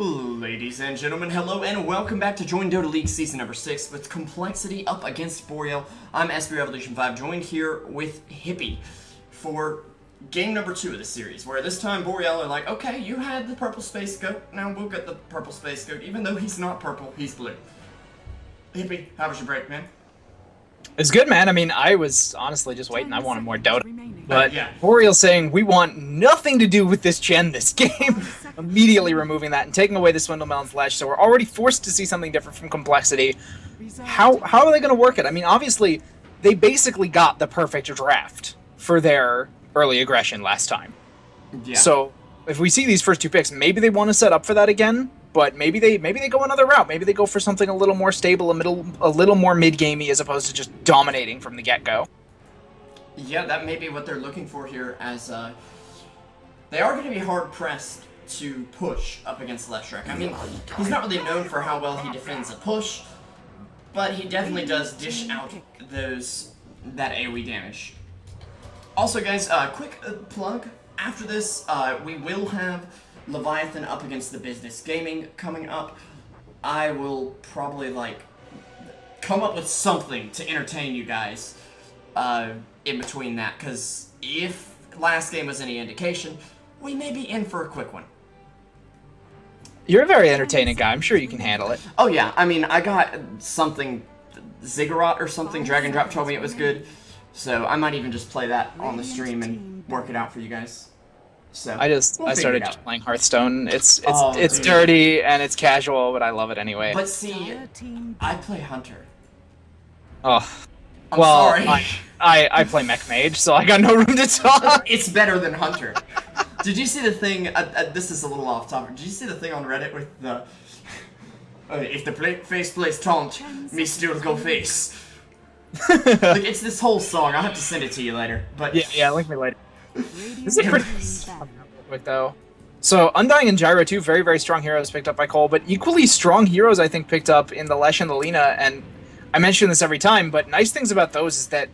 Ladies and gentlemen, hello and welcome back to Join Dota League Season Number 6 with Complexity up against Boreal. I'm SB Revolution 5, joined here with Hippie for game number 2 of the series, where this time Boreal are like, okay, you had the purple space goat, now we'll get the purple space goat, even though he's not purple, he's blue. Hippie, how was your break, man? It's good, man. I mean, I was honestly just waiting. I wanted more Dota. But yeah. Boreal saying, we want nothing to do with this gen, this game. Immediately removing that and taking away the Swindle Melon's Ledge, so we're already forced to see something different from Complexity. How are they going to work it? I mean, obviously, they basically got the perfect draft for their early aggression last time. Yeah. So if we see these first two picks, maybe they want to set up for that again, but maybe they go another route. Maybe they go for something a little more stable, a little more mid-gamey, as opposed to just dominating from the get-go. Yeah, that may be what they're looking for here, as they are going to be hard-pressed to push up against Leshrac. I mean, he's not really known for how well he defends a push, but he definitely does dish out that AoE damage. Also, guys, quick plug. After this, we will have Leviathan up against the Business Gaming coming up. I will probably, like, come up with something to entertain you guys in between that, because if last game was any indication, we may be in for a quick one. You're a very entertaining guy. I'm sure you can handle it. Oh, yeah. I mean, I got something, Ziggurat or something. Dragon Drop told me it was good. So I might even just play that on the stream and work it out for you guys. So I started just playing Hearthstone. It's dirty and it's casual, but I love it anyway. But see, I play Hunter. Oh. Well, sorry. I play Mech Mage, so I got no room to talk. It's better than Hunter. Did you see the thing, this is a little off topic, did you see the thing on Reddit with the, if the face plays taunt, me still go face. Like, it's this whole song, I'll have to send it to you later. But yeah, link me later. This is a pretty quick though. So, Undying and Gyro, two very, very strong heroes picked up by Cole, but equally strong heroes, I think, picked up in the Lesh and the Lina, and I mention this every time, but nice things about those is that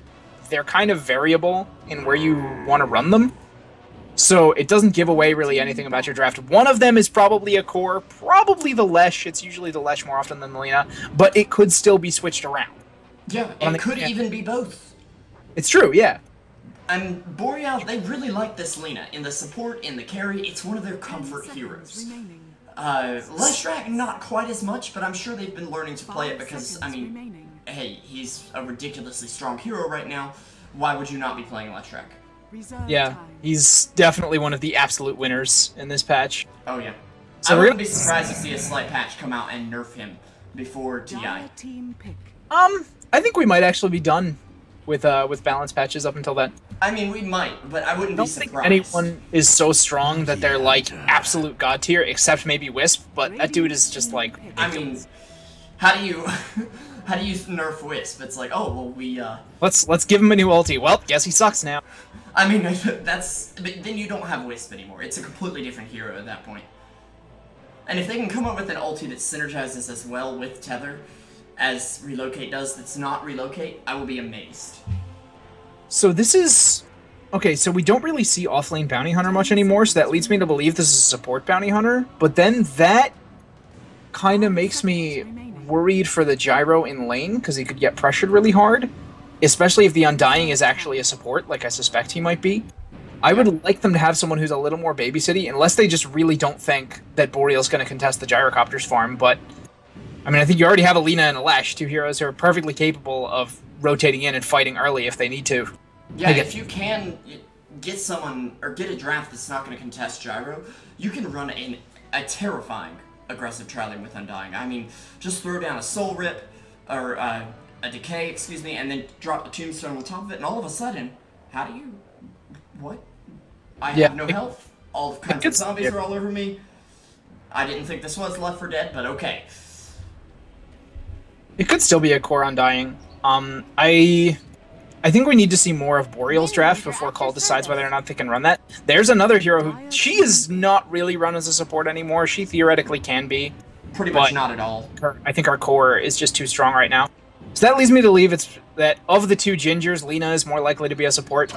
they're kind of variable in where you want to run them. So it doesn't give away really anything about your draft. One of them is probably a core, probably the Lesh. It's usually the Lesh more often than the Lina, but it could still be switched around. Yeah, it could even be both. It's true, yeah. And Boreal, they really like this Lina. In the support, in the carry, it's one of their comfort heroes. Leshrac, not quite as much, but I'm sure they've been learning to play it because, I mean, hey, he's a ridiculously strong hero right now. Why would you not be playing Leshrac? Yeah, he's definitely one of the absolute winners in this patch. Oh, yeah. So I wouldn't be surprised to see a slight patch come out and nerf him before TI. I think we might actually be done with balance patches up until then. I mean, we might, but I wouldn't be surprised. I don't think anyone is so strong that they're, like, absolute god tier, except maybe Wisp, but that dude is just, like, ridiculous. I mean, how do you nerf Wisp? It's like, oh, well, we, Let's give him a new ulti. Well, guess he sucks now. I mean, but then you don't have Wisp anymore. It's a completely different hero at that point. And if they can come up with an ulti that synergizes as well with Tether as Relocate does, that's not Relocate, I will be amazed. So this is... Okay, so we don't really see offlane Bounty Hunter much anymore, so that leads me to believe this is a support Bounty Hunter, but then that kind of makes me worried for the Gyro in lane, because he could get pressured really hard, especially if the Undying is actually a support, like I suspect he might be. I would like them to have someone who's a little more babysitty, unless they just really don't think that Boreal's going to contest the Gyrocopter's farm, but... I mean, I think you already have a Lina and a Lesh, two heroes who are perfectly capable of rotating in and fighting early if they need to. Yeah, if you can get someone, or get a draft that's not going to contest Gyro, you can run in a terrifying aggressive trialing with Undying. I mean, just throw down a Soul Rip, or a Decay, excuse me, and then drop the Tombstone on top of it, and all of a sudden, how do you... What? I have no health, all kinds of zombies are all over me. I didn't think this was Left 4 Dead, but okay. It could still be a core Undying. I think we need to see more of Boreal's draft before Call decides whether or not they can run that. There's another hero who, she is not really run as a support anymore. She theoretically can be. Pretty much not at all. I think our core is just too strong right now. So that leads me to believe it's that of the two Gingers, Lina is more likely to be a support.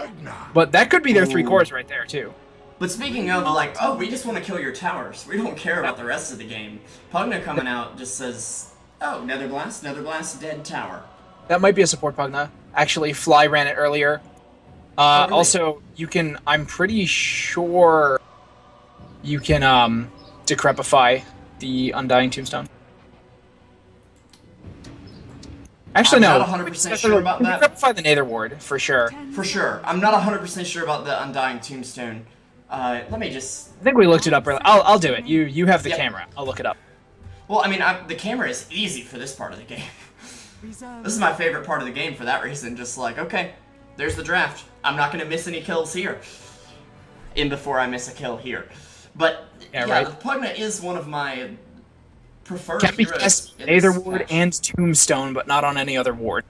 But that could be their three cores right there, too. But speaking of, like, oh, we just want to kill your towers. We don't care about the rest of the game. Pugna coming out just says, oh, Nether Blast, dead tower. That might be a support Pugna. Actually, Fly ran it earlier. Oh, really? Also, you can, I'm pretty sure you can Decrepify the Undying Tombstone. Actually, I'm not 100% sure about that. Decrepify the Nether Ward, for sure. For sure. I'm not 100% sure about the Undying Tombstone. Let me just... I think we looked it up earlier. I'll do it. You have the camera. I'll look it up. Well, I mean, the camera is easy for this part of the game. This is my favorite part of the game for that reason. Just like, okay, there's the draft. I'm not going to miss any kills here. In before I miss a kill here. But, yeah, the Pugna is one of my... preferred heroes. Nether Ward and Tombstone, but not on any other ward.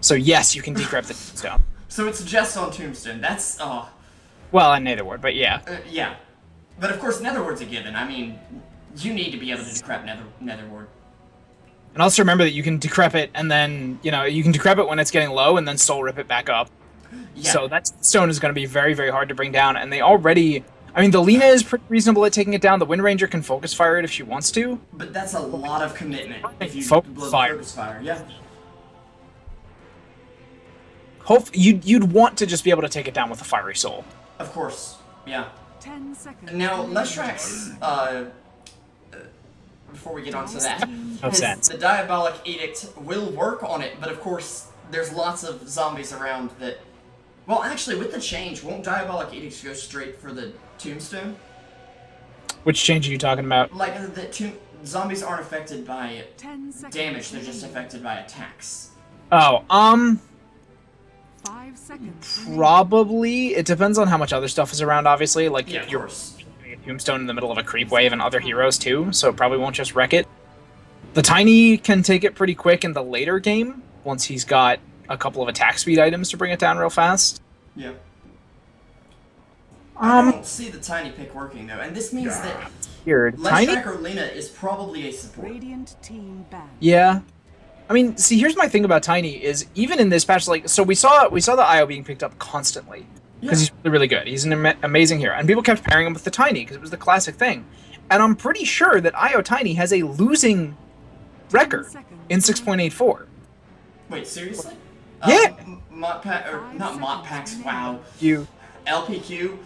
So yes, you can decrep the Tombstone. So it's just on Tombstone. That's well, on Nether Ward, but yeah. Yeah, but of course Nether Ward's a given. I mean, you need to be able to decrep Nether Ward. And also remember that you can decrep it, and then you can decrep it when it's getting low, and then soul rip it back up. Yeah. So that stone is going to be very, very hard to bring down. And they already. I mean, the Lina is pretty reasonable at taking it down. The Wind Ranger can focus fire it if she wants to. But that's a lot of commitment if you focus fire. Yeah. You'd want to just be able to take it down with a fiery soul. Of course, yeah. 10 seconds. Now, Leshrac, before we get on to that, the Diabolic Edict will work on it, but of course, there's lots of zombies around that... Well, actually, with the change, won't Diabolic Edicts go straight for the Tombstone? Which change are you talking about? Like, zombies aren't affected by damage, they're just affected by attacks. Oh, 5 seconds. Probably. It depends on how much other stuff is around, obviously. Like, yeah, you're doing a Tombstone in the middle of a creep wave and other heroes, too, so it probably won't just wreck it. The Tiny can take it pretty quick in the later game, once he's got... a couple of attack speed items to bring it down real fast. Yeah. I don't see the Tiny pick working though, and this means that Leshrac or Lina is probably a support. Radiant team back. Yeah. I mean, see, here's my thing about Tiny is even in this patch, like, so we saw the IO being picked up constantly because he's really, really good. He's an amazing hero, and people kept pairing him with the Tiny because it was the classic thing. And I'm pretty sure that IO Tiny has a losing record in 6.84. Wait, seriously? Yeah. LPQ.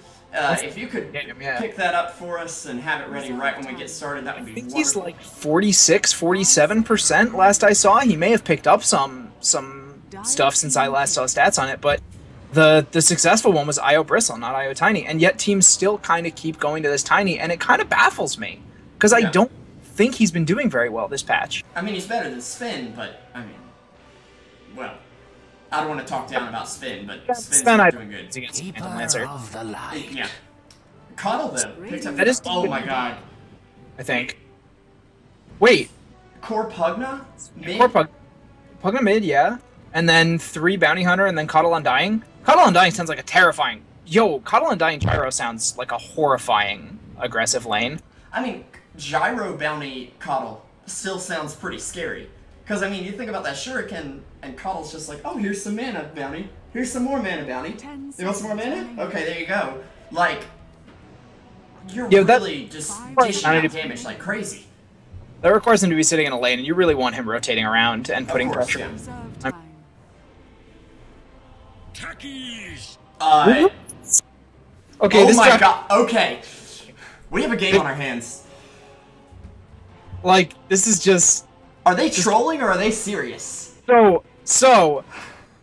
If you could pick that up for us and have it ready right when we get started, that would be wonderful. I think he's like 46, 47% last I saw. He may have picked up some stuff since I last saw stats on it, but the successful one was IO Bristle, not IO Tiny, and yet teams still kind of keep going to this Tiny, and it kind of baffles me because I don't think he's been doing very well this patch. I mean, he's better than Sven, but I mean, well. I don't want to talk down about Sven, but Sven's doing good. Yeah. Coddle, though, picked up that. Oh my god. I think. Wait. Core Pugna? Mid? Core Pugna mid, yeah. And then 3 Bounty Hunter, and then Coddle Undying. Coddle Undying sounds like a terrifying... Yo, Coddle Undying Gyro sounds like a horrifying aggressive lane. I mean, Gyro Bounty Coddle still sounds pretty scary. Because, I mean, you think about that Shuriken, and Coddle's just like, oh, here's some mana bounty. Here's some more mana bounty. You want some more mana? Okay, there you go. Like, you're really just dishing out damage like crazy. That requires him to be sitting in a lane, and you really want him rotating around and putting pressure on. Techies! Okay, oh my god, okay. We have a game on our hands. Like, this is just... Are they trolling or are they serious? So,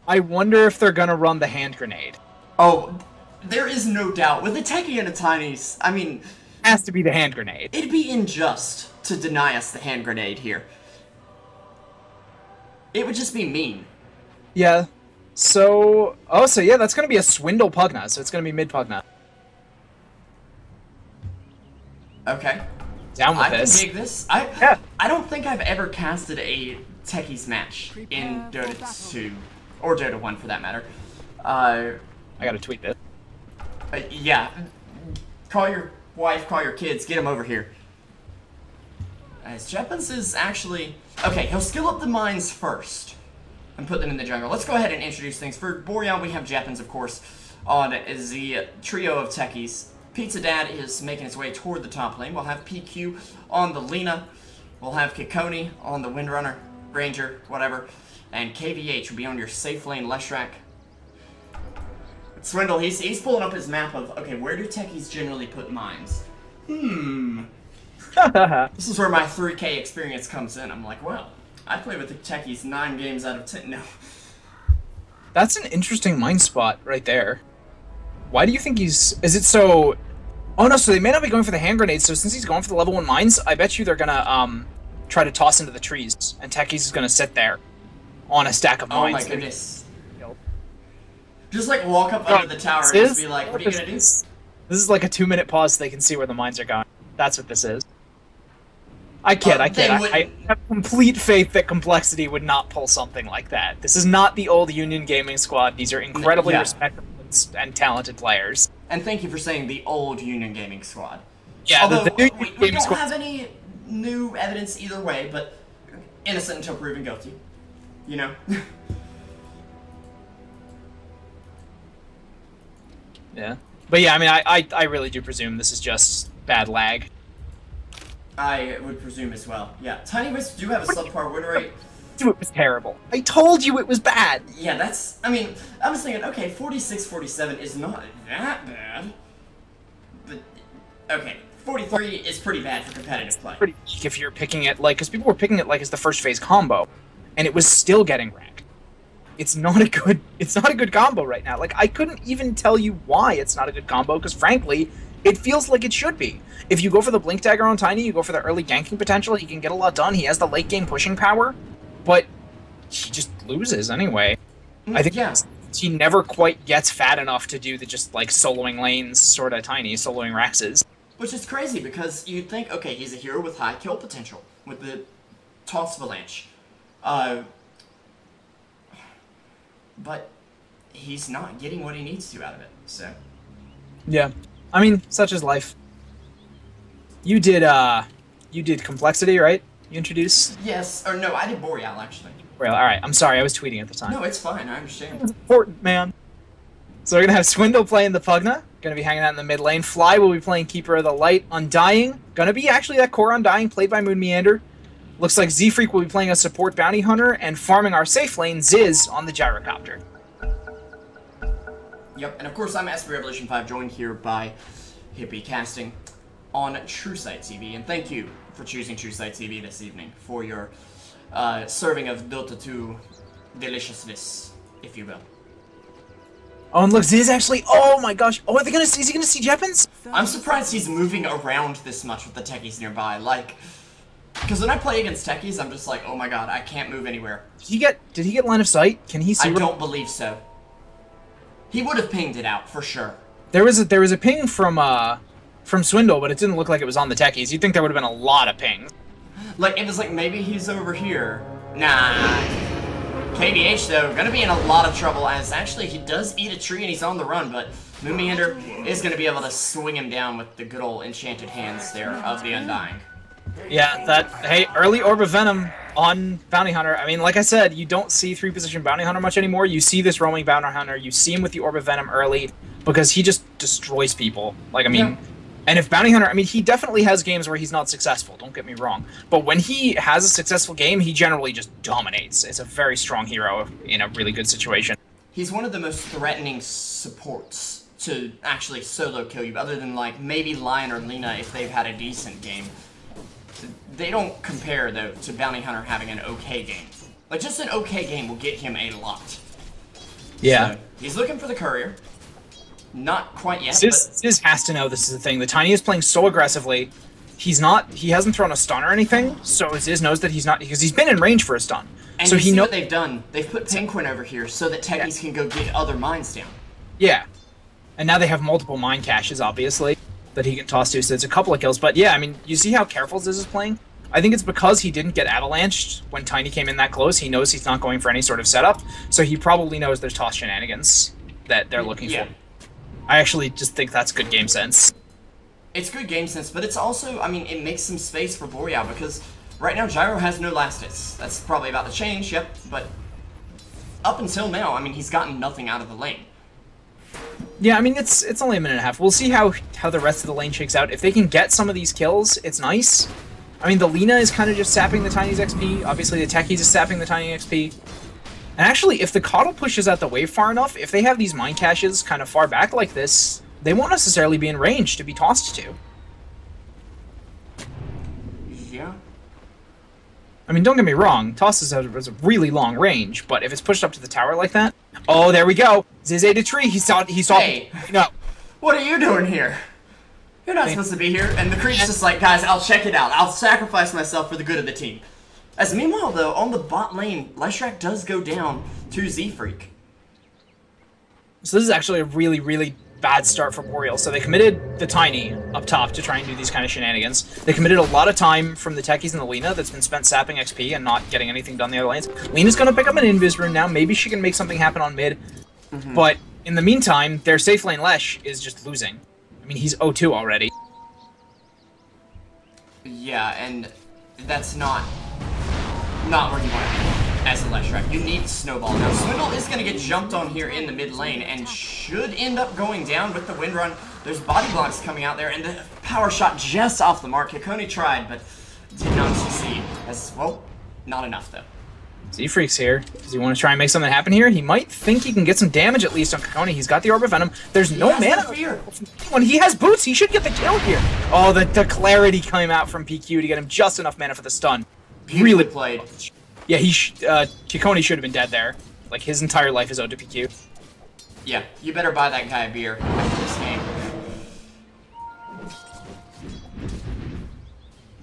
I wonder if they're gonna run the hand grenade. Oh, there is no doubt. With a Techie and a Tinies, I mean... has to be the hand grenade. It'd be unjust to deny us the hand grenade here. It would just be mean. Yeah. So... Oh, so yeah, that's gonna be a Swindle Pugna, so it's gonna be mid-Pugna. Okay. Down with this. I can dig this. I don't think I've ever casted a Techies match in Dota 2, or Dota 1 for that matter. I gotta tweet this. Yeah. Call your wife, call your kids, get them over here. As Jeppens is actually... Okay, he'll skill up the mines first and put them in the jungle. Let's go ahead and introduce things. For Boreal, we have Jeppens, of course, on the trio of Techies. Pizza Dad is making his way toward the top lane. We'll have PQ on the Lina. We'll have Kikoni on the Windrunner, Ranger, whatever. And KVH will be on your safe lane, Leshrac. Swindle, he's pulling up his map of, okay, where do techies generally put mines? This is where my 3K experience comes in. I'm like, well, I play with the techies 9 games out of 10 now. That's an interesting mine spot right there. Why do you think he's... Is it so... Oh, no, so they may not be going for the hand grenades, so since he's going for the level 1 mines, I bet you they're gonna try to toss into the trees, and techies is gonna sit there on a stack of mines. Oh, my goodness. Just, like, walk up under the tower and just be like, what are you gonna do? This is like a 2-minute pause so they can see where the mines are going. That's what this is. I kid. I have complete faith that Complexity would not pull something like that. This is not the old Union Gaming squad. These are incredibly respectable and talented players. And thank you for saying the old Union Gaming squad. Yeah, although we don't have any new evidence either way, but innocent until proven guilty. You know? Yeah. But yeah, I mean, I really do presume this is just bad lag. I would presume as well, yeah. Tiny Wisp do have a subpar win rate. It was terrible. I told you it was bad! Yeah, that's... I mean, I was thinking, okay, 46, 47 is not that bad. But, okay, 43 is pretty bad for competitive play. It's pretty weak if you're picking it, like, because people were picking it, like, as the first phase combo. And it was still getting wrecked. It's not a good combo right now. Like, I couldn't even tell you why it's not a good combo, because frankly, it feels like it should be. If you go for the Blink Dagger on Tiny, you go for the early ganking potential, he can get a lot done, he has the late game pushing power, but he just loses anyway. I think he never quite gets fat enough to do the just, like, soloing lanes, sort of Tiny, soloing Raxes. Which is crazy, because you'd think, okay, he's a hero with high kill potential, with the Toss Avalanche. But he's not getting what he needs to out of it, so... Yeah. I mean, such is life. You did Complexity, right? You introduced? Yes. Or no, I did Boreal, actually. Boreal, alright. I'm sorry, I was tweeting at the time. No, it's fine, I understand. It's important, man. So we're gonna have Swindle playing the Pugna. Gonna be hanging out in the mid lane. Fly will be playing Keeper of the Light. Undying. Gonna be actually that core Undying, played by Moon Meander. Looks like Z-Freak will be playing a support Bounty Hunter and farming our safe lane, Ziz, on the Gyrocopter. Yep, and of course I'm SB Revolution 5, joined here by Hippie Casting on TrueSight TV, and thank you for choosing TrueSight TV this evening for your serving of Dota 2 deliciousness, if you will. Oh, and look, Ziz actually, oh my gosh, oh, is he gonna see Jeppens? I'm surprised he's moving around this much with the techies nearby, like... Because when I play against techies, I'm just like, oh my god, I can't move anywhere. Did he get line of sight? Can he see? I don't believe so. He would have pinged it out for sure. There was a ping from Swindle, but it didn't look like it was on the techies. You'd think there would have been a lot of pings. Like it was like maybe he's over here. Nah. KVH though gonna be in a lot of trouble as actually he does eat a tree and he's on the run, but Moon Meander is gonna be able to swing him down with the good old enchanted hands there of the Undying. Yeah, that, hey, early Orb of Venom on Bounty Hunter. I mean, like I said, you don't see 3-position Bounty Hunter much anymore. You see this roaming Bounty Hunter, you see him with the Orb of Venom early, because he just destroys people. Like, I mean, and if Bounty Hunter, I mean, he definitely has games where he's not successful, don't get me wrong. But when he has a successful game, he generally just dominates. It's a very strong hero in a really good situation. He's one of the most threatening supports to actually solo kill you, other than, like, maybe Lion or Lina if they've had a decent game. They don't compare, though, to Bounty Hunter having an okay game. Like, just an okay game will get him a lot. Yeah. So, he's looking for the courier. Not quite yet, Ziz has to know this is the thing. The Tiny is playing so aggressively. He hasn't thrown a stun or anything, so Ziz knows that he's not, because he's been in range for a stun. And so you see what they've done. They've put Penguin over here so that techies can go get other mines down. Yeah. And now they have multiple mine caches, obviously, that he can toss to, so it's a couple of kills. But yeah, I mean, you see how careful Ziz is playing? I think it's because he didn't get avalanched when Tiny came in that close. He knows he's not going for any sort of setup, so he probably knows there's toss shenanigans that they're looking for. I actually just think that's good game sense. It's good game sense, but it's also, I mean, it makes some space for Boreal, because right now Gyro has no last hits. That's probably about to change, but up until now, I mean, he's gotten nothing out of the lane. Yeah, I mean, it's only a minute and a half. We'll see how the rest of the lane shakes out. If they can get some of these kills, it's nice. I mean, the Lina is kind of just sapping the Tiny's XP. Obviously, the Techies is sapping the Tiny XP. And actually, if the Coddle pushes out the wave far enough, if they have these mine caches kind of far back like this, they won't necessarily be in range to be tossed to. Yeah. I mean, don't get me wrong, tosses has a really long range, but if it's pushed up to the tower like that... Oh, there we go! Ziz ate a tree! He saw... Hey! No. What are you doing here? You're not supposed to be here. And the creep's just like, guys, I'll check it out. I'll sacrifice myself for the good of the team. As meanwhile, though, on the bot lane, Leshrac does go down to Z-Freak. So this is actually a really, really bad start for Boreal. So they committed the Tiny up top to try and do these kind of shenanigans. They committed a lot of time from the Techies and the Lina that's been spent sapping XP and not getting anything done the other lanes. Lina's going to pick up an Invis rune now. Maybe she can make something happen on mid. Mm-hmm. But in the meantime, their safe lane Lesh is just losing. I mean, he's 0-2 already. Yeah, and that's not where you want to be as a Leshrac. You need Snowball. Now, Swindle is going to get jumped on here in the mid lane and should end up going down with the wind run. There's body blocks coming out there, and the power shot just off the mark. Kikoni tried, but did not succeed. As, well, not enough, though. Z-Freak's here. Does he want to try and make something happen here? He might think he can get some damage at least on Kikoni. He's got the Orb of Venom. There's no mana here. When he has boots, he should get the kill here. Oh, the clarity came out from PQ to get him just enough mana for the stun. Really played. Yeah, Kikoni should have been dead there. Like, his entire life is owed to PQ. Yeah, you better buy that guy a beer after this game.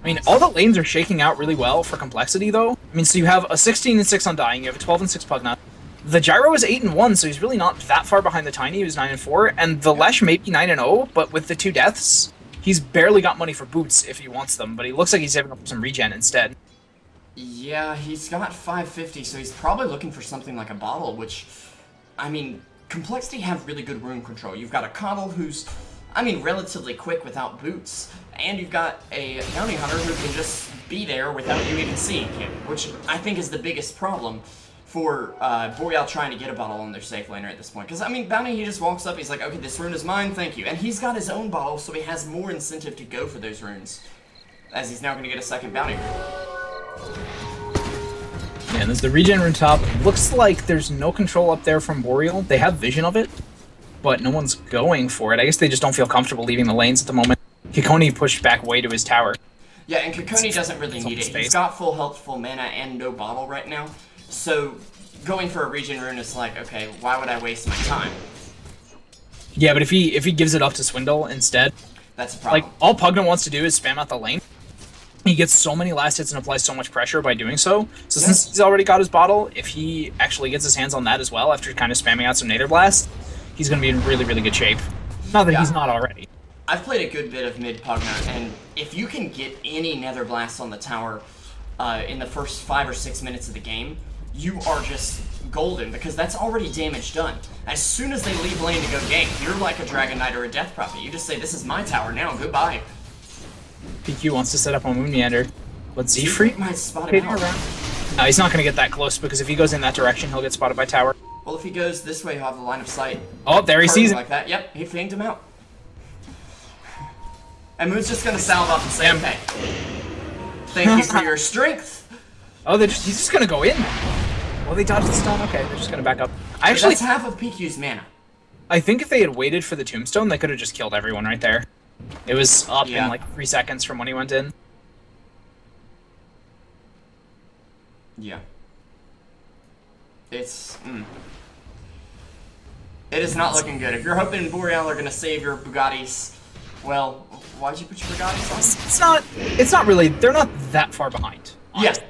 I mean, all the lanes are shaking out really well for Complexity, though. I mean, so you have a 16-6 Undying, you have a 12-6 Pugna. The Gyro is 8-1, so he's really not that far behind the Tiny, who's 9-4, and the Lesh may be 9-0, but with the two deaths, he's barely got money for boots if he wants them, but he looks like he's saving up some regen instead. Yeah, he's got 550, so he's probably looking for something like a bottle, which, I mean, Complexity have really good room control. You've got a Coddle who's, I mean, relatively quick without boots, and you've got a Bounty Hunter who can just be there without you even seeing him, which I think is the biggest problem for Boreal trying to get a bottle on their safe laner at this point. Because, I mean, Bounty, he just walks up, he's like, okay, this rune is mine, thank you. And he's got his own bottle, so he has more incentive to go for those runes, as he's now going to get a second Bounty rune. Yeah, and there's the regen rune top. Looks like there's no control up there from Boreal. They have vision of it, but no one's going for it. I guess they just don't feel comfortable leaving the lanes at the moment. Kikoni pushed back way to his tower. Yeah, and Kikoni doesn't really need it. He's got full health, full mana, and no bottle right now. So going for a regen rune is like, okay, why would I waste my time? Yeah, but if he gives it up to Swindle instead, that's a problem. Like, all Pugna wants to do is spam out the lane. He gets so many last hits and applies so much pressure by doing so. So since he's already got his bottle, if he actually gets his hands on that as well after kind of spamming out some Nether Blast, he's going to be in really, really good shape. Not that he's not already. I've played a good bit of mid Pugna, and if you can get any Nether Blast on the tower in the first 5 or 6 minutes of the game, you are just golden, because that's already damage done. As soon as they leave lane to go gank, you're like a Dragon Knight or a Death Prophet. You just say, this is my tower now, goodbye. PQ wants to set up on Moon Meander, but Z-Freak might spot him out. No, he's not going to get that close, because if he goes in that direction, he'll get spotted by tower. Well, if he goes this way, he'll have a line of sight. Oh, there he sees him. Like that. Yep, he fanged him out. And Moon's just going to salve up and say, okay, thank you for your strength. Oh, he's just going to go in. Well, they dodged the stun. Okay, they're just going to back up. That's half of PQ's mana. I think if they had waited for the Tombstone, they could have just killed everyone right there. It was up in like 3 seconds from when he went in. Yeah. It is not looking good. If you're hoping Boreal are going to save your Bugattis, well, why'd you put your Bugattis on? It's not really, they're not that far behind. Yes. Yeah.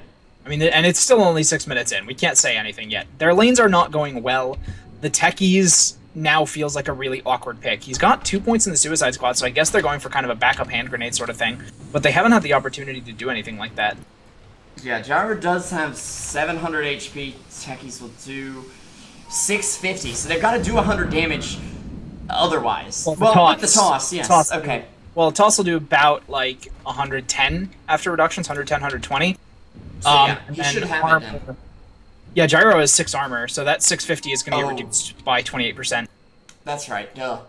I mean, and it's still only 6 minutes in. We can't say anything yet. Their lanes are not going well. The Techies now feels like a really awkward pick. He's got 2 points in the Suicide Squad, so I guess they're going for kind of a backup hand grenade sort of thing, but they haven't had the opportunity to do anything like that. Yeah, Gyro does have 700 HP. Techies will do 650, so they've got to do 100 damage otherwise. Well, with the toss, yes. Toss. Okay. Well, toss will do about, like, 110 after reductions, 110, 120. So, yeah, he should have it then. Yeah, Gyro is 6 armor, so that 650 is going to be reduced by 28%. That's right, duh.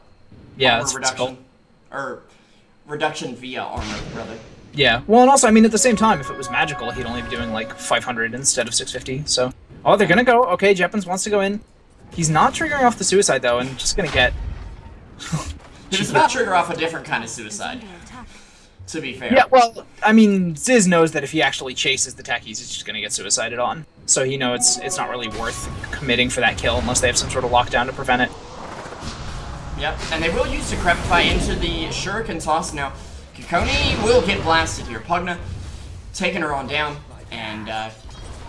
Yeah, armor reduction. Or reduction via armor, rather. Yeah, well, and also, I mean, at the same time, if it was magical, he'd only be doing, like, 500 instead of 650, so... Oh, they're gonna go. Okay, Jeppens wants to go in. He's not triggering off the suicide, though, and just gonna get... He does not trigger off a different kind of suicide, to be fair. Yeah, well, I mean, Ziz knows that if he actually chases the techies, he's just gonna get suicided on. So, you know, it's not really worth committing for that kill unless they have some sort of lockdown to prevent it. Yep, and they will use Decrepify into the Shuriken Toss now. Kikoni will get blasted here. Pugna taking her on down and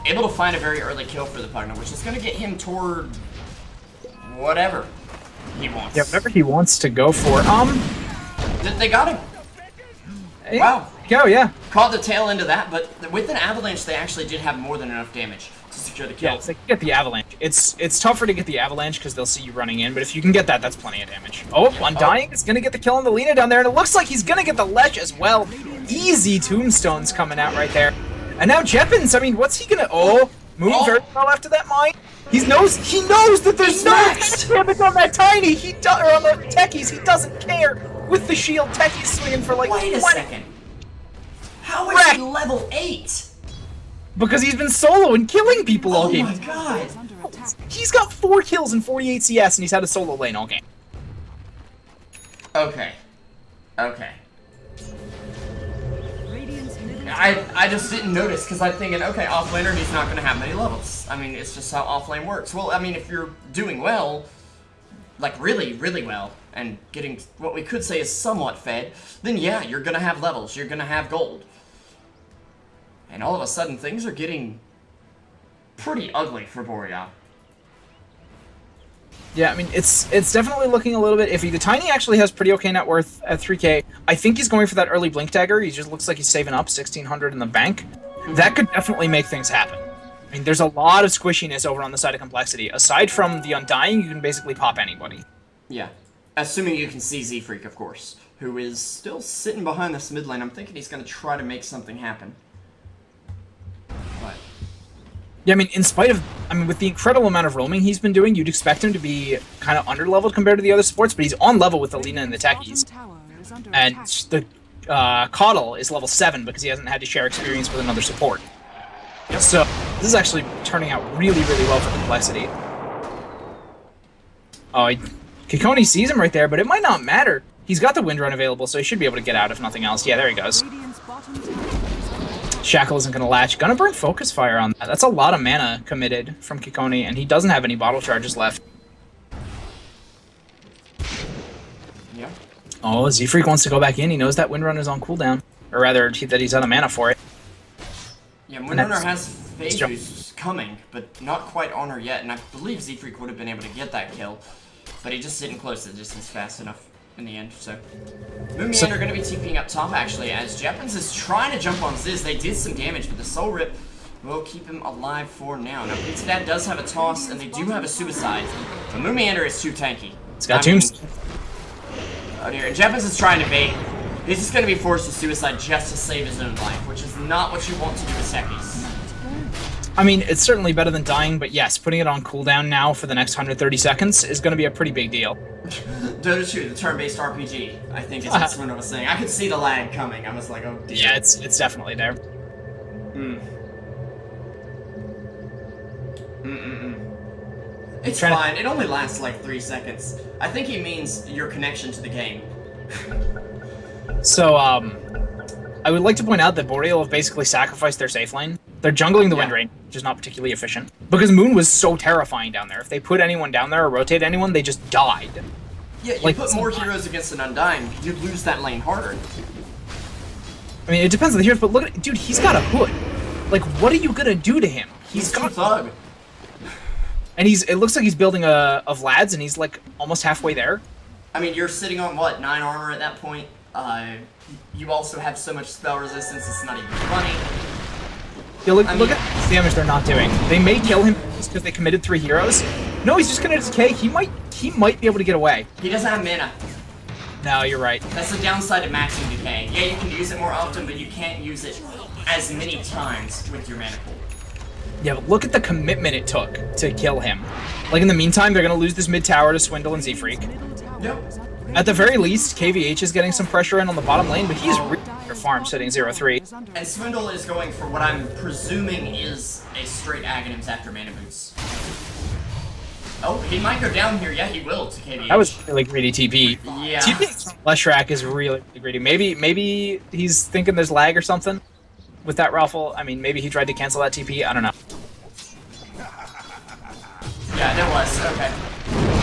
able to find a very early kill for the Pugna, which is going to get him toward whatever he wants. Yeah, whatever he wants to go for. They got him. Yeah. Wow. Go, yeah. Caught the tail end of that, but with an avalanche, they actually did have more than enough damage to secure the kill. Yeah, it's like, get the avalanche. It's tougher to get the avalanche because they'll see you running in, but if you can get that, that's plenty of damage. Oh, Undying is going to get the kill on the Lina down there, and it looks like he's going to get the Lesh as well. Easy tombstones coming out right there. And now Jeppens, I mean, what's he going to... Oh, move very well after that mine. He knows that there's no damage on that Tiny, or on the Techies, he doesn't care. With the shield, Techies swinging for like... Wait a second. How is he level 8? Because he's been solo and killing people all game. Oh my god! He's got 4 kills and 48 CS and he's had a solo lane all game. Okay. Okay. I just didn't notice because I'm thinking, okay, offlaner, he's not going to have many levels. I mean, it's just how offlane works. Well, I mean, if you're doing well, like really, really well, and getting what we could say is somewhat fed, then yeah, you're going to have levels, you're going to have gold. And all of a sudden, things are getting pretty ugly for Boreal. Yeah, I mean, it's definitely looking a little bit iffy. The Tiny actually has pretty okay net worth at 3k. I think he's going for that early Blink Dagger. He just looks like he's saving up 1,600 in the bank. That could definitely make things happen. I mean, there's a lot of squishiness over on the side of Complexity. Aside from the Undying, you can basically pop anybody. Yeah. Assuming you can see Z-Freak, of course, who is still sitting behind this mid lane. I'm thinking he's going to try to make something happen. But... Yeah, I mean, in spite of... I mean, with the incredible amount of roaming he's been doing, you'd expect him to be kind of under-leveled compared to the other supports, but he's on level with Alina and the Techies. And the Caudal is level 7 because he hasn't had to share experience with another support. Yep. So this is actually turning out really, really well for Complexity. Oh, Kikoni sees him right there, but it might not matter. He's got the Windrun available, so he should be able to get out if nothing else. Yeah, there he goes. Shackle isn't going to latch. Gonna burn Focus Fire on that. That's a lot of mana committed from Kikoni, and he doesn't have any bottle charges left. Yeah. Oh, Z-Freak wants to go back in. He knows that Windrun is on cooldown. Or rather, that he's out of mana for it. Yeah, Windrunner has Faze who's coming, but not quite on her yet, and I believe Z-Freak would have been able to get that kill. But he just didn't close the distance fast enough in the end, so... Moon Meander are going to be TPing up top, actually, as Jeppens is trying to jump on Ziz. They did some damage, but the Soul Rip will keep him alive for now. Now, Pizza Dad does have a toss, and they do have a suicide, but Moon Meander is too tanky. It's got Tombstone. Oh dear, and Jeppens is trying to bait. He's just going to be forced to suicide just to save his own life, which is not what you want to do with Techies. I mean, it's certainly better than dying, but yes, putting it on cooldown now for the next 130 seconds is going to be a pretty big deal. Dota 2, the turn-based RPG, I think is what Swindle was saying. I could see the lag coming. I was like, oh dear. Yeah, it's definitely there. It's fine. It only lasts like 3 seconds. I think he means your connection to the game. So, I would like to point out that Boreal have basically sacrificed their safe lane. They're jungling the Wind Rain, which is not particularly efficient. Because Moon was so terrifying down there. If they put anyone down there or rotate anyone, they just died. Yeah, you like, put more heroes against an Undying, you'd lose that lane harder. I mean, it depends on the heroes, but look at... Dude, he's got a hood. Like, what are you gonna do to him? He's got a thug. And he's... It looks like he's building a Vlad's, and he's, like, almost halfway there. I mean, you're sitting on, what, 9 armor at that point? You also have so much spell resistance, it's not even funny. Yeah, look at the damage they're not doing. They may kill him just because they committed 3 heroes. No, he's just gonna decay. He might be able to get away. He doesn't have mana. No, you're right. That's the downside of maxing decay. Yeah, you can use it more often, but you can't use it as many times with your mana pool. Yeah, but look at the commitment it took to kill him. Like, in the meantime, they're going to lose this mid tower to Swindle and Z-Freak. Yep. At the very least, KVH is getting some pressure in on the bottom lane, but he's really under farm sitting 0-3. And Swindle is going for what I'm presuming is a straight Aghanim's after Mana Boots. Oh, he might go down here. Yeah, he will to KVH. That was really greedy TP. Yeah. TP Leshrac is really, really greedy. Maybe he's thinking there's lag or something with that Raffle. I mean, maybe he tried to cancel that TP. I don't know. Yeah, there was. Okay.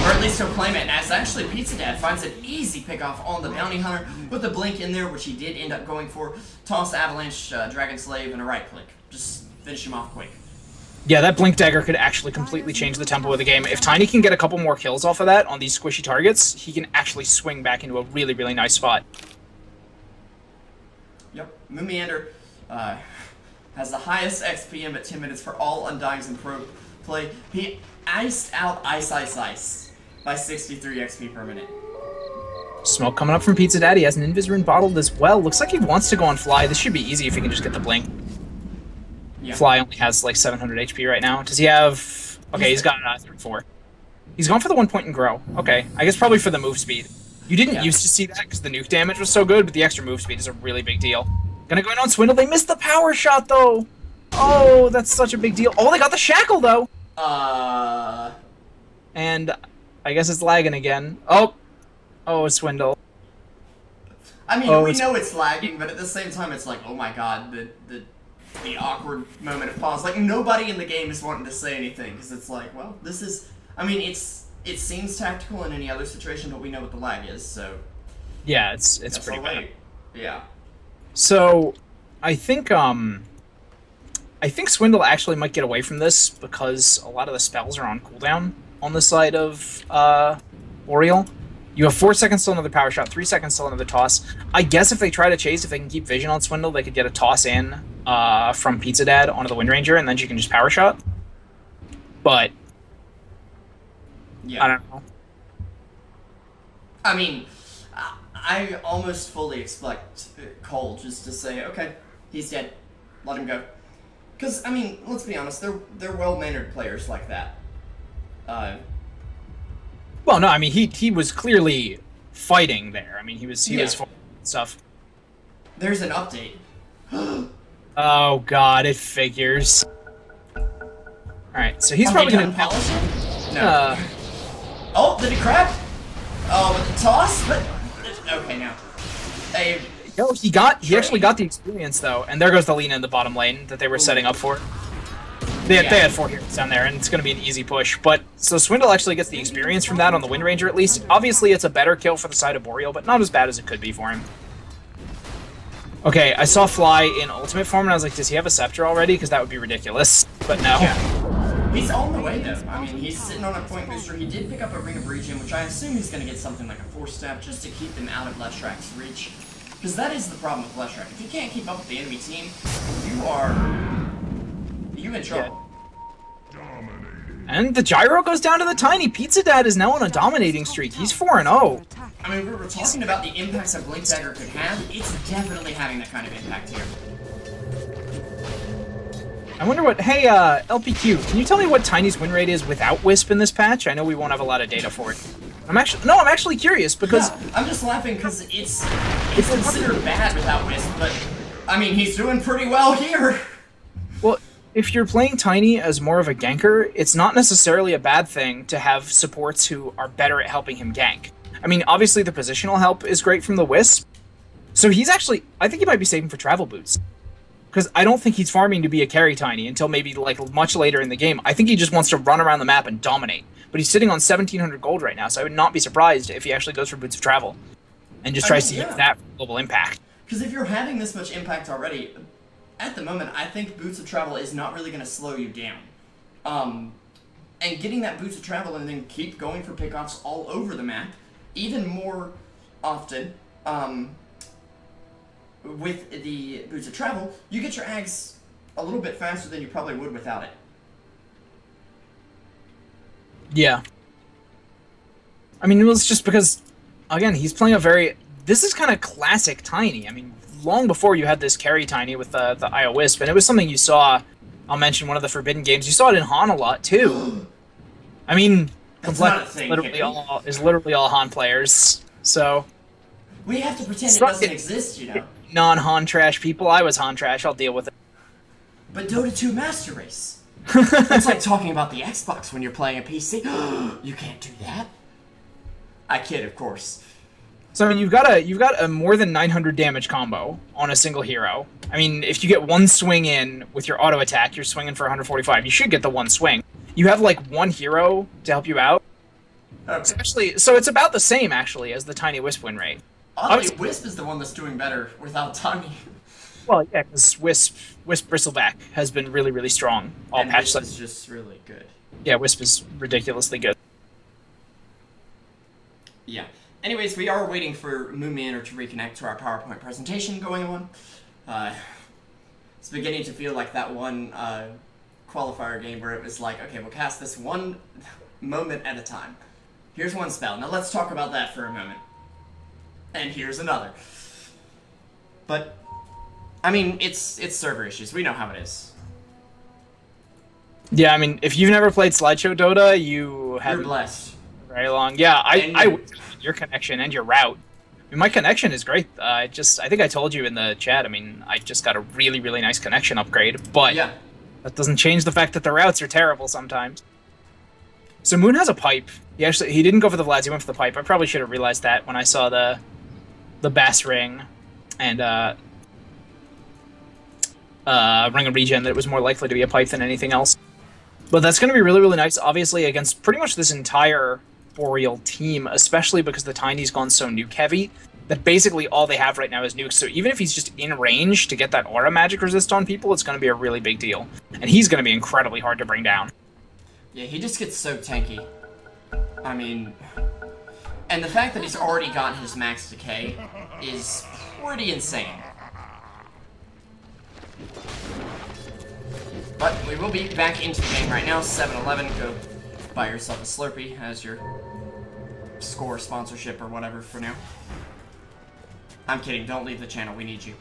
Or at least he'll claim it, as actually Pizza Dad finds an easy pickoff on the Bounty Hunter with a blink in there, which he did end up going for. Toss, Avalanche, Dragon Slave, and a right click. Just finish him off quick. Yeah, that Blink Dagger could actually completely change the tempo of the game. If Tiny can get a couple more kills off of that on these squishy targets, he can actually swing back into a really, really nice spot. Yep, Moon Meander has the highest XPM at 10 minutes for all Undyings in pro play. He iced out Ice by 63 XP per minute. Smoke coming up from Pizza Daddy. He has an Invis Rune bottled as well. Looks like he wants to go on Fly. This should be easy if he can just get the Blink. Yeah. Fly only has like 700 HP right now. Does he have... Okay, he's got 3-4. He's gone for the 1 point and grow. Okay, I guess probably for the move speed. You didn't used to see that because the nuke damage was so good, but the extra move speed is a really big deal. Gonna go in on Swindle. They missed the power shot, though. Oh, that's such a big deal. Oh, they got the shackle, though. And I guess it's lagging again. Oh, it's Swindle. I mean, we know it's lagging, but at the same time, it's like, oh my god, the awkward moment of pause. Like, nobody in the game is wanting to say anything, because it's like, well, this is... I mean, it seems tactical in any other situation, but we know what the lag is, so... Yeah, it's pretty bad. Yeah. So, I think Swindle actually might get away from this, because a lot of the spells are on cooldown on the side of, Boreal. You have 4 seconds till another power shot, 3 seconds till another toss. I guess if they try to chase, if they can keep vision on Swindle, they could get a toss in from Pizza Dad onto the Windranger, and then she can just power shot. But yeah, I don't know. I mean, I almost fully expect Cole just to say, "Okay, he's dead. Let him go." Because I mean, let's be honest, they're well-mannered players like that. Well, no, I mean, he was clearly fighting there. I mean, he was fighting stuff. There's an update. Oh, God, it figures. Alright, so he's probably going to... No. Oh, did he crap? Oh, with the toss? But... Okay, now. No, he actually got the experience, though. And there goes the Lina in the bottom lane that they were setting up for. They had 4 heroes down there, and it's going to be an easy push. But so Swindle actually gets the experience from that on the Windranger, at least. Obviously, it's a better kill for the side of Boreal, but not as bad as it could be for him. Okay, I saw Fly in ultimate form, and I was like, does he have a scepter already? Because that would be ridiculous, but no. Yeah. He's on the way, though. I mean, he's sitting on a point booster. He did pick up a Ring of Regen, which I assume he's going to get something like a 4-step just to keep them out of Leshrak's reach. Because that is the problem with Leshrac. If you can't keep up with the enemy team, you are... You in trouble. Yeah. And the Gyro goes down to the Tiny. Pizza Dad is now on a dominating streak. He's 4-0. I mean, we were talking about the impacts that Blink Dagger could have. It's definitely having that kind of impact here. I wonder what... Hey, LPQ, can you tell me what Tiny's win rate is without Wisp in this patch? I know we won't have a lot of data for it. I'm actually curious, because... Yeah, I'm just laughing because it's considered bad without Wisp, but... I mean, he's doing pretty well here. Well... If you're playing Tiny as more of a ganker, it's not necessarily a bad thing to have supports who are better at helping him gank. I mean, obviously the positional help is great from the Wisp, so he's actually... I think he might be saving for travel boots. Because I don't think he's farming to be a carry Tiny until maybe like much later in the game. I think he just wants to run around the map and dominate. But he's sitting on 1,700 gold right now, so I would not be surprised if he actually goes for boots of travel. And just tries to use that for global impact. Because if you're having this much impact already... At the moment, I think Boots of Travel is not really going to slow you down. And getting that Boots of Travel and then keep going for pickoffs all over the map, even more often, with the Boots of Travel, you get your Ags a little bit faster than you probably would without it. Yeah. I mean, it was just because, again, he's playing a very... This is kind of classic Tiny. I mean... Long before you had this carry Tiny with the IO Wisp, and it was something you saw I'll mention one of the forbidden games. You saw it in Han a lot too. I mean, Complexity is literally all Han players. So we have to pretend it doesn't exist, you know. Non-Han trash people. I was Han trash. I'll deal with it. But Dota 2 Master Race. It's like talking about the Xbox when you're playing a PC. You can't do that. I kid, of course. So I mean, you've got a more than 900 damage combo on a single hero. I mean, if you get one swing in with your auto attack, you're swinging for 145. You should get the one swing. You have like one hero to help you out. Okay. It's actually, so it's about the same actually as the Tiny Wisp win rate. Obviously, Wisp is the one that's doing better without Tiny. Well, yeah, because Wisp Bristleback has been really, really strong all patch. Wisp is just really good. Yeah, Wisp is ridiculously good. Yeah. Anyways, we are waiting for Moon Meander to reconnect to our PowerPoint presentation going on. It's beginning to feel like that one qualifier game where it was like, okay, we'll cast this one moment at a time. Here's one spell. Now let's talk about that for a moment. And here's another. But I mean, it's server issues. We know how it is. Yeah, I mean, if you've never played Slideshow Dota, you haven't blessed very long. Yeah, I your connection and your route. I mean, my connection is great. I think I told you in the chat. I mean, I just got a really, really nice connection upgrade, but yeah, that doesn't change the fact that the routes are terrible sometimes. So Moon has a pipe. He didn't go for the Vlads. He went for the pipe. I probably should have realized that when I saw the Bass Ring and Ring of Regen, that it was more likely to be a pipe than anything else. But that's going to be really, really nice, obviously, against pretty much this entire Boreal team, especially because the Tiny's gone so nuke-heavy that basically all they have right now is nukes. So even if he's just in range to get that aura magic resist on people, it's going to be a really big deal. And he's going to be incredibly hard to bring down. Yeah, he just gets so tanky. I mean, and the fact that he's already got his max decay is pretty insane. But we will be back into the game right now. 7-11, go buy yourself a Slurpee as your score sponsorship or whatever for now. I'm kidding, don't leave the channel, we need you.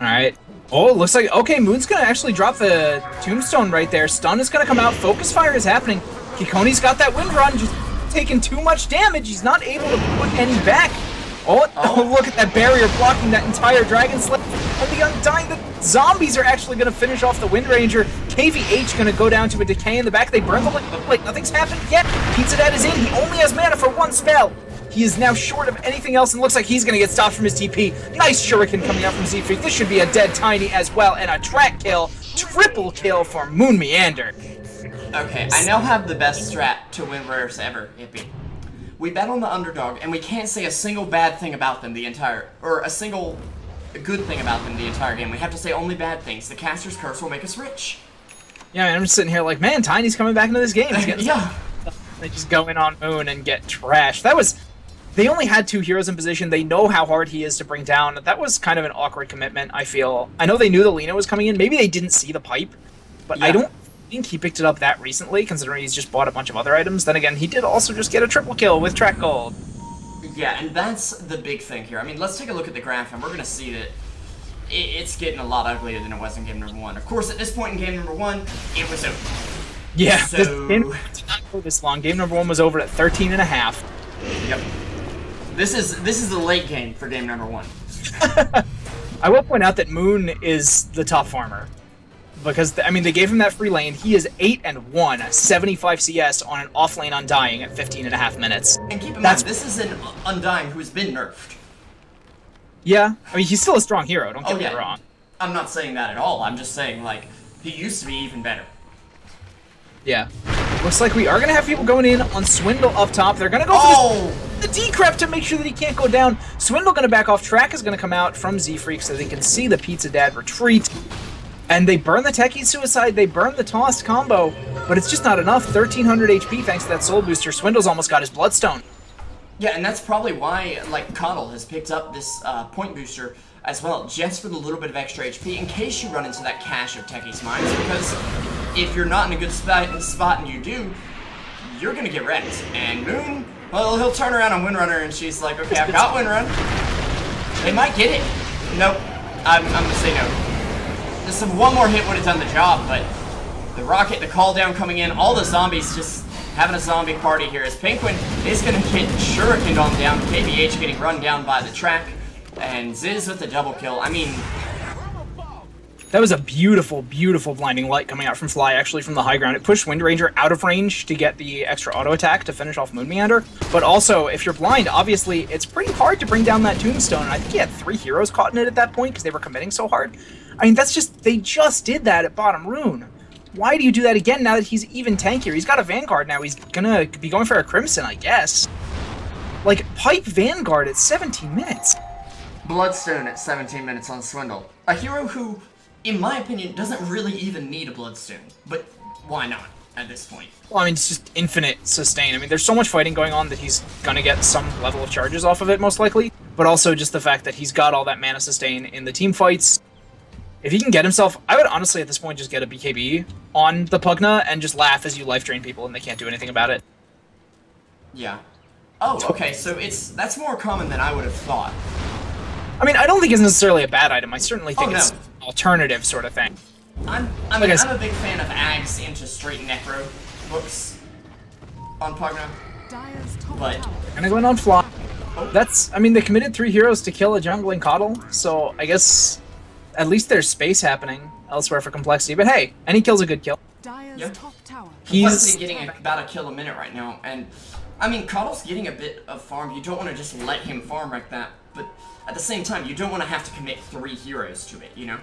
Alright. Oh, looks like, okay, Moon's gonna actually drop the Tombstone right there. Stun is gonna come out, Focus Fire is happening. Kikoni's got that wind run, just taking too much damage, he's not able to put any back. Oh, look at that barrier blocking that entire Dragon Slayer. And the Undying, the zombies are actually going to finish off the Windranger. KVH going to go down to a Decay in the back. They burn the like nothing's happened yet. Pizza Dad is in. He only has mana for one spell. He is now short of anything else and looks like he's going to get stopped from his TP. Nice shuriken coming out from Z-Freak. This should be a dead Tiny as well. And a track kill. Triple kill for Moon Meander. Okay, I now have the best strat to win rares ever, Hippie. We bet on the underdog, and we can't say a single bad thing about them the entire, or a single good thing about them the entire game. We have to say only bad things. The caster's curse will make us rich. Yeah, I'm just sitting here like, man, Tiny's coming back into this game. Yeah. They just go in on Moon and get trashed. That was, they only had two heroes in position. They know how hard he is to bring down. That was kind of an awkward commitment, I feel. I know they knew the Lina was coming in. Maybe they didn't see the pipe, but yeah. I think he picked it up that recently, considering he's just bought a bunch of other items. Then again, he did also just get a triple kill with track gold. Yeah, and that's the big thing here. I mean, let's take a look at the graph, and we're going to see that it's getting a lot uglier than it was in game number one. Of course, at this point in game number one, it was over. Yeah, so game did not go this long. Game number one was over at 13.5. Yep. This is the late game for game number one. I will point out that Moon is the top farmer. Because, I mean, they gave him that free lane. He is 8-1, 75 CS on an off-lane Undying at 15.5 minutes. And keep in mind, this is an Undying who's been nerfed. Yeah, I mean, he's still a strong hero, don't get me wrong. I'm not saying that at all, I'm just saying, like, he used to be even better. Yeah. Looks like we are going to have people going in on Swindle up top. They're going to go for the Decrep to make sure that he can't go down. Swindle going to back off. Track is going to come out from Z-Freak so they can see the Pizza Dad retreat. And they burn the Techie Suicide, they burn the Tossed combo, but it's just not enough. 1,300 HP thanks to that Soul Booster. Swindle's almost got his Bloodstone. Yeah, and that's probably why, like, Coddle has picked up this Point Booster as well, just for the little bit of extra HP, in case you run into that cache of Techie's mines, because if you're not in a good spot and you do, you're going to get wrecked. And Moon, well, he'll turn around on Windrunner, and she's like, okay, I've got Windrun. They might get it. Nope. I'm going to say no. Just one more hit would have done the job, but the rocket, the call down coming in, all the zombies just having a zombie party here as Penguin is going to get shurikened on down, KVH getting run down by the track, and Ziz with the double kill. I mean... that was a beautiful, beautiful blinding light coming out from Fly, actually, from the high ground. It pushed Windranger out of range to get the extra auto attack to finish off Moon Meander. But also, if you're blind, obviously, it's pretty hard to bring down that Tombstone. And I think he had 3 heroes caught in it at that point because they were committing so hard. I mean, that's just, they just did that at Bottom Rune. Why do you do that again now that he's even tankier? He's got a Vanguard now. He's gonna be going for a Crimson, I guess. Like, Pipe Vanguard at 17 minutes. Bloodstone at 17 minutes on Swindle. A hero who... in my opinion, doesn't really even need a Bloodstone, but why not at this point? Well, I mean, it's just infinite sustain. I mean, there's so much fighting going on that he's going to get some level of charges off of it, most likely, but also just the fact that he's got all that mana sustain in the team fights. If he can get himself, I would honestly at this point just get a BKB on the Pugna and just laugh as you life drain people and they can't do anything about it. Yeah. Oh, okay, so that's more common than I would have thought. I mean, I don't think it's necessarily a bad item. I certainly think it's an alternative sort of thing. I'm a big fan of Ags into straight Necro books on Pugna, but... and I went on Fly. That's, I mean, they committed 3 heroes to kill a jungling Coddle, so I guess at least there's space happening elsewhere for Complexity. But hey, any kill's a good kill. Yep. He's getting about a kill a minute right now, and I mean, Coddle's getting a bit of farm. You don't want to just let him farm like that, but... at the same time, you don't want to have to commit 3 heroes to it, you know?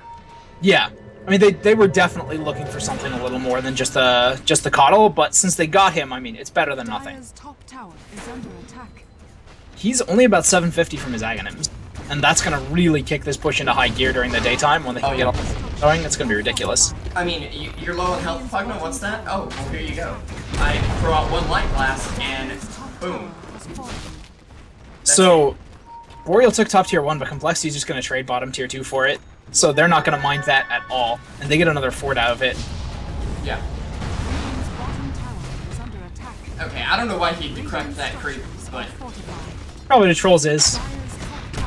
Yeah. I mean, they were definitely looking for something a little more than just the Coddle, but since they got him, I mean, it's better than nothing. Top tower is under attack. He's only about 750 from his Aghanim's, and that's going to really kick this push into high gear during the daytime when they can get up going. It's going to be ridiculous. I mean, you're low on health, Pugna, what's that? Oh, well, here you go. I throw out 1 light blast, and boom. That's so... Boreal took top tier 1, but Complexity's just going to trade bottom tier 2 for it, so they're not going to mind that at all, and they get another fort out of it. Yeah. Okay, I don't know why he decrepped that creep, but... probably the trolls is.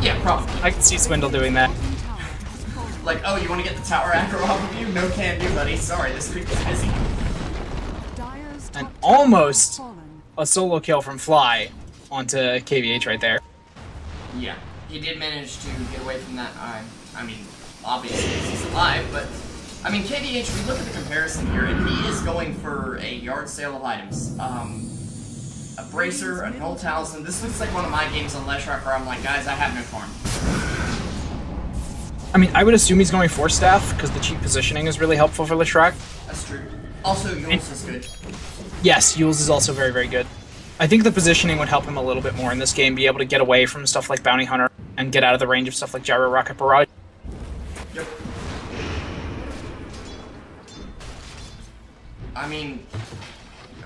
Yeah, probably. I can see Swindle doing that. Like, oh, you want to get the tower aggro off of you? No can do, buddy. Sorry, this creep is busy. And almost a solo kill from Fly onto KVH right there. Yeah, he did manage to get away from that. I mean, obviously he's alive, but... I mean, KVH, we look at the comparison here, and he is going for a yard sale of items. A bracer, an old talisman. This looks like one of my games on Leshrac where I'm like, guys, I have no farm. I mean, I would assume he's going for staff, because the cheap positioning is really helpful for Leshrac. That's true. Also, Yules is good. Yes, Yules is also very, very good. I think the positioning would help him a little bit more in this game, be able to get away from stuff like Bounty Hunter and get out of the range of stuff like Gyro, Rocket Barrage. Yep. I mean,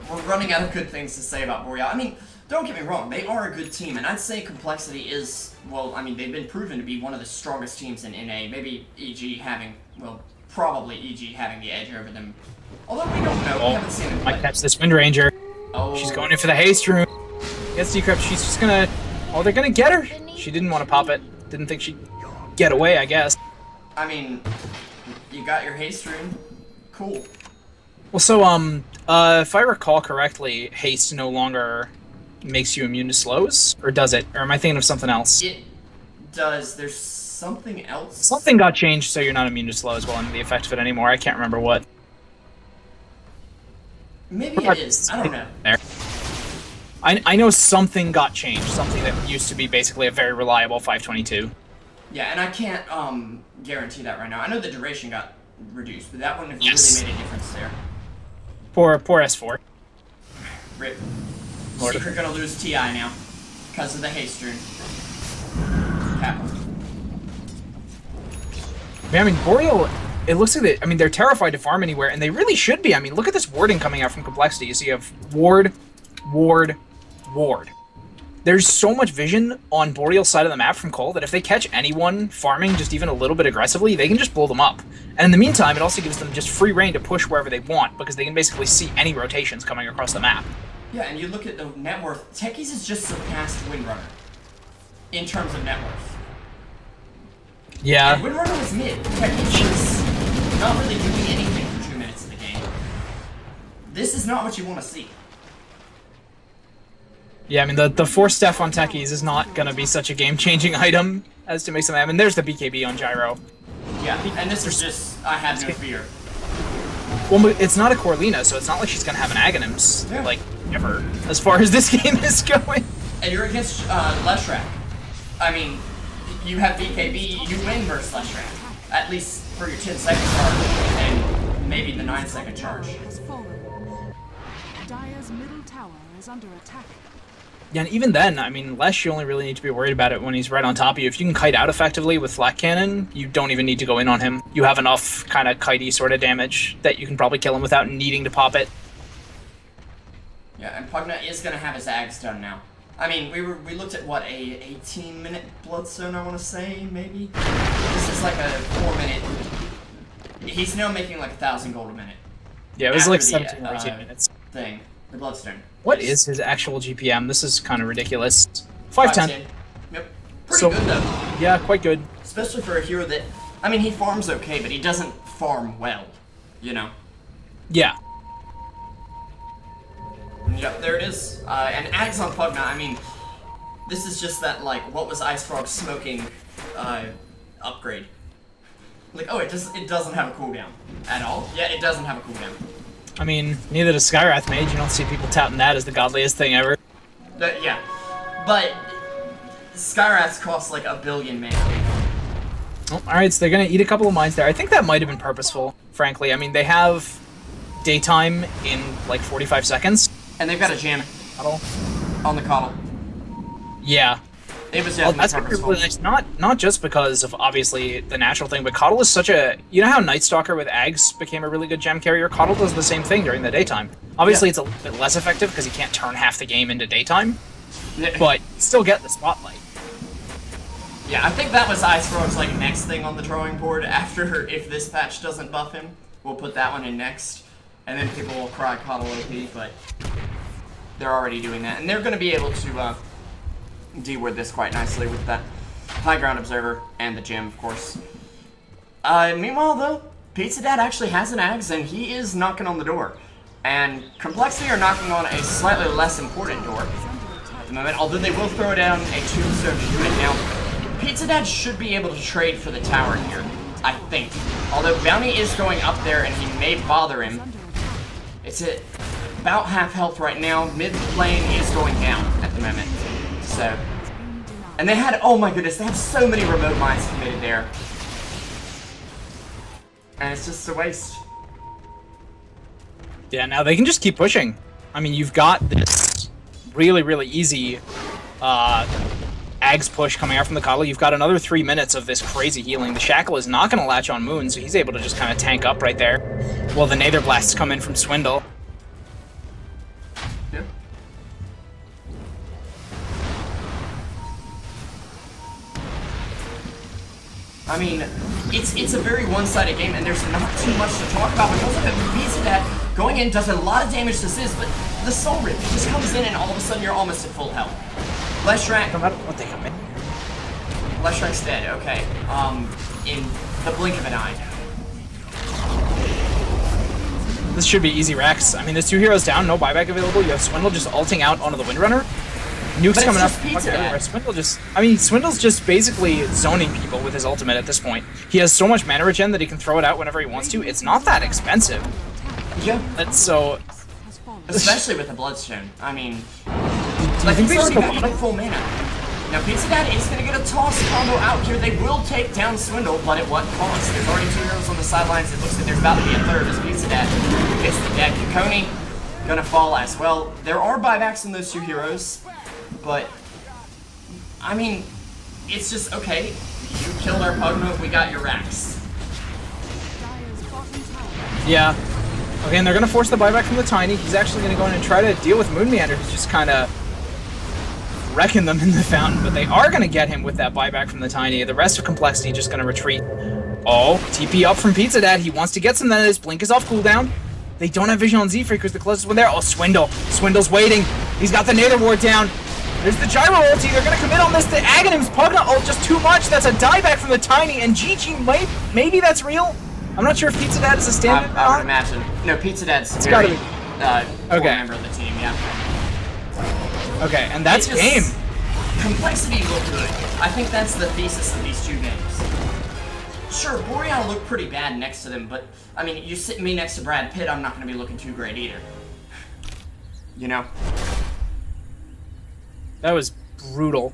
we're running out of good things to say about Boreal. I mean, don't get me wrong, they are a good team, and I'd say Complexity is, well, I mean, they've been proven to be one of the strongest teams in NA. Maybe EG having, well, probably EG having the edge over them. Although we don't know, we haven't seen them play. I catch this Windranger. Oh. She's going in for the haste room. Gets decrypt. She's just gonna... oh, they're gonna get her! She didn't want to pop it. Didn't think she'd get away, I guess. I mean, you got your haste room. Cool. Well, so, if I recall correctly, haste no longer makes you immune to slows? Or does it? Or am I thinking of something else? It does. There's something else. Something got changed so you're not immune to slows while under the effect of it anymore. I can't remember what. Maybe it is. I don't know. I know something got changed. Something that used to be basically a very reliable 522. Yeah, and I can't guarantee that right now. I know the duration got reduced, but that wouldn't have really made a difference there. Poor S4. Rip. Secret gonna lose TI now because of the haste rune. Yeah, I mean, Boreal... it looks like they, I mean, they're terrified to farm anywhere, and they really should be. I mean, look at this warding coming out from Complexity. So you have ward, ward, ward. There's so much vision on Boreal's side of the map from Cole that if they catch anyone farming just even a little bit aggressively, they can just blow them up. And in the meantime, it also gives them just free reign to push wherever they want, because they can basically see any rotations coming across the map. Yeah, and you look at the net worth. Techies has just surpassed Windrunner in terms of net worth. Yeah. And Windrunner was mid. Techies not really doing anything for 2 minutes in the game. This is not what you want to see. Yeah, I mean, the force staff on Techies is not going to be such a game-changing item as to make something happen. There's the BKB on Gyro. Yeah, and this is just, I have no fear. Well, it's not a Corleena, so it's not like she's going to have an Aghanim's, yeah, like, ever, as far as this game is going. And you're against Leshrac. I mean, you have BKB, you win versus Leshrac. At least for your 10-second charge, and maybe the 9-second charge. Dire's middle tower is under attack. Yeah, and even then, I mean, Lesh, you only really need to be worried about it when he's right on top of you. If you can kite out effectively with flat cannon, you don't even need to go in on him. You have enough kind of kitey sort of damage that you can probably kill him without needing to pop it. Yeah, and Pugna is going to have his Ags done now. I mean, we looked at, what, a 18-minute Bloodstone, I want to say, maybe? This is like a 4-minute... He's now making like 1,000 gold a minute. Yeah, it was like 17 or 18 minutes. Thing. The Bloodstone. What is his actual GPM? This is kind of ridiculous. 510. Yep. Pretty good, though. Yeah, quite good. Especially for a hero that... I mean, he farms okay, but he doesn't farm well, you know? Yeah. Yep, there it is. And Ags on Pugna, I mean, this is just that, like, what was Ice Frog smoking upgrade? Like, oh, it doesn't have a cooldown at all. Yeah, it doesn't have a cooldown. I mean, neither does Skywrath Mage. You don't see people touting that as the godliest thing ever. Yeah, but Skywrath's cost like a billion mana. Oh, alright, so they're going to eat a couple of mines there. I think that might have been purposeful, frankly. I mean, they have daytime in like 45 seconds. And they've got a jam on the coddle. Yeah. It was definitely purposeful. Really nice. Not just because of, obviously, the natural thing, but Coddle is such a... You know how Nightstalker with Ags became a really good gem carrier? Coddle does the same thing during the daytime. Obviously, it's a little bit less effective because he can't turn half the game into daytime, but still get the spotlight. Yeah, I think that was Ice Frog's, like, next thing on the drawing board. After, if this patch doesn't buff him, we'll put that one in next, and then people will cry Coddle OP, but they're already doing that. And they're going to be able to... D-word this quite nicely with that High Ground Observer and the gym, of course. Meanwhile, though, Pizza Dad actually has an Ags, and he is knocking on the door. And Complexity are knocking on a slightly less important door at the moment, although they will throw down a Tombstone unit. Now, Pizza Dad should be able to trade for the tower here, I think. Although Bounty is going up there, and he may bother him. It's at about half health right now. Mid-lane is going down at the moment. So, and they had, oh my goodness, they have so many remote mines committed there. And it's just a waste. Yeah, now they can just keep pushing. I mean, you've got this really, really easy Ags push coming out from the Coddle. You've got another 3 minutes of this crazy healing. The Shackle is not going to latch on Moon, so he's able to just kind of tank up right there while the Nether Blasts come in from Swindle. I mean, it's a very one-sided game, and there's not too much to talk about because of it. Pizza Dad going in does a lot of damage to Ziz, but the Soul Rip just comes in, and all of a sudden you're almost at full health. Leshrac, what they come in? Leshrac's dead. Okay. In the blink of an eye. This should be easy racks. I mean, there's two heroes down, no buyback available. You have Swindle just ulting out onto the Windrunner. Nuke's coming up everywhere. Swindle just, I mean, Swindle's just basically zoning people with his ultimate at this point. He has so much mana regen that he can throw it out whenever he wants to. It's not that expensive. Yeah. That's so... Especially with the Bloodstone. I mean... Like, he's already got full mana. Now, Pizza Dad is going to get a toss combo out here. They will take down Swindle, but at what cost? There's already two heroes on the sidelines. It looks like there's about to be a third as Pizza Dad gets the deck. Kikoni going to fall as well. There are buybacks in those two heroes. But, I mean, it's just, okay, you killed our Pugna, we got your racks. Yeah. Okay, and they're going to force the buyback from the Tiny. He's actually going to go in and try to deal with Moon Meander, who's just kind of wrecking them in the fountain. But they are going to get him with that buyback from the Tiny. The rest of Complexity just going to retreat. Oh, TP up from Pizza Dad. He wants to get some of his Blink is off cooldown. They don't have Vision on Z-Freak, who's the closest one there. Oh, Swindle. Swindle's waiting. He's got the Nether Ward down. There's the Gyro ulti, they're gonna commit on this, the Aghanim's Pugna ult just too much, that's a dieback from the Tiny, and GG, maybe that's real? I'm not sure if Pizza Dad is a standard or not. I would imagine. No, Pizza Dad's it's very, gotta be. Okay. Member of the team, yeah. Okay, and that's just, game. Complexity looked good. I think that's the thesis of these two games. Sure, Boreal looked pretty bad next to them, but, I mean, you sit me next to Brad Pitt, I'm not going to be looking too great either. You know? That was brutal.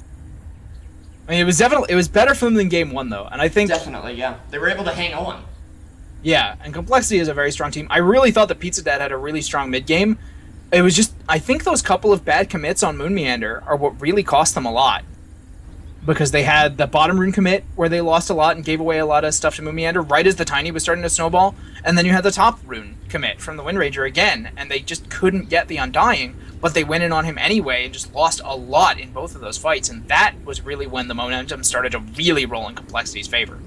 I mean, it was better for them than game one, though, and I think... Definitely, yeah. They were able to hang on. Yeah, and Complexity is a very strong team. I really thought that Pizza Dad had a really strong mid-game. It was just, I think those couple of bad commits on Moon Meander are what really cost them a lot. Because they had the bottom rune commit where they lost a lot and gave away a lot of stuff to Moon Meander right as the Tiny was starting to snowball. And then you had the top rune commit from the Windrager again, and they just couldn't get the Undying, but they went in on him anyway and just lost a lot in both of those fights. And that was really when the momentum started to really roll in Complexity's favor.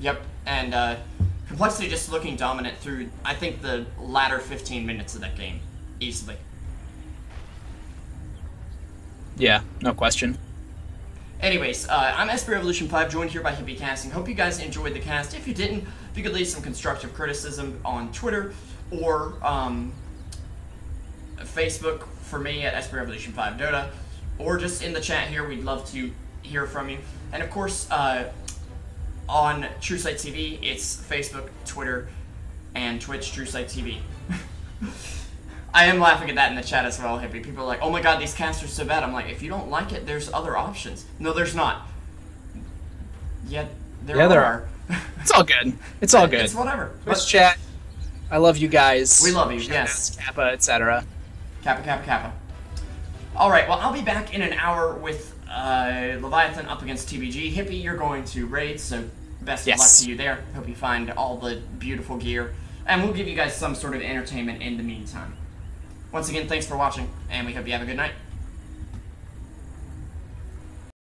Yep, and Complexity just looking dominant through, I think, the latter 15 minutes of that game. Easily. Yeah, no question. Anyways, I'm SB Revolution 5, joined here by Hippie Casting. Hope you guys enjoyed the cast. If you didn't, if you could leave some constructive criticism on Twitter or Facebook for me at SB Revolution 5 Dota, or just in the chat here. We'd love to hear from you. And of course, on TrueSight TV, it's Facebook, Twitter, and Twitch, TrueSight TV. I am laughing at that in the chat as well, Hippie. People are like, oh my god, these casts are so bad. I'm like, if you don't like it, there's other options. No, there's not. Yet, there are. It's all good. It's all good. It's whatever. Let's chat. I love you guys. We love you, yes. Kappa, etc. Kappa, Kappa, Kappa. Alright, well, I'll be back in an hour with Leviathan up against TBG. Hippie, you're going to raid, so best of luck to you there. Hope you find all the beautiful gear. And we'll give you guys some sort of entertainment in the meantime. Once again, thanks for watching, and we hope you have a good night.